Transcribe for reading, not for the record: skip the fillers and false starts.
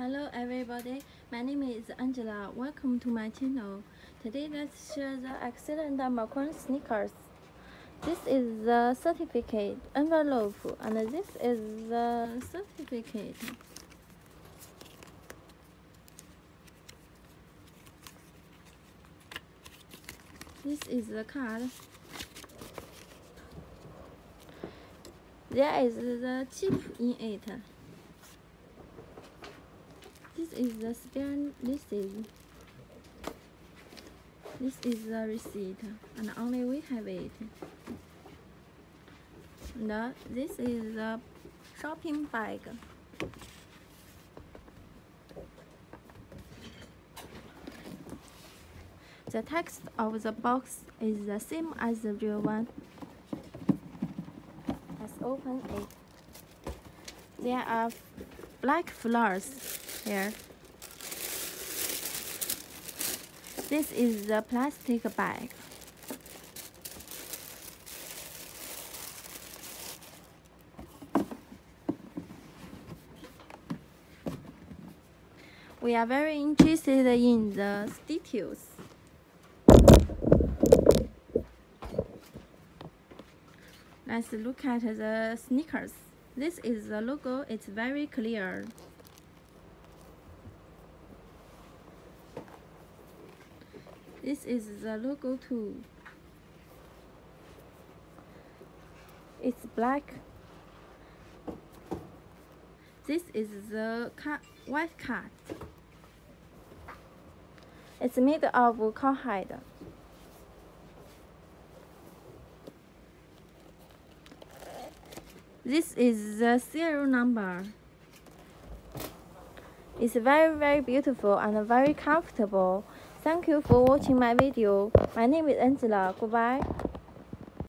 Hello everybody, my name is Angela. Welcome to my channel. Today let's share the Alexander McQueen sneakers. This is the certificate envelope and this is the certificate. This is the card. There is the chip in it. This is the spare receipt. This is the receipt, and only we have it. Now, this is the shopping bag. The text of the box is the same as the real one. Let's open it. There are black flowers. Here. This is the plastic bag. We are very interested in the details. Let's look at the sneakers. This is the logo. It's very clear. This is the logo too. It's black. This is the white card. It's made of cowhide. This is the serial number. It's very beautiful and very comfortable. Thank you for watching my video. My name is Angela. Goodbye.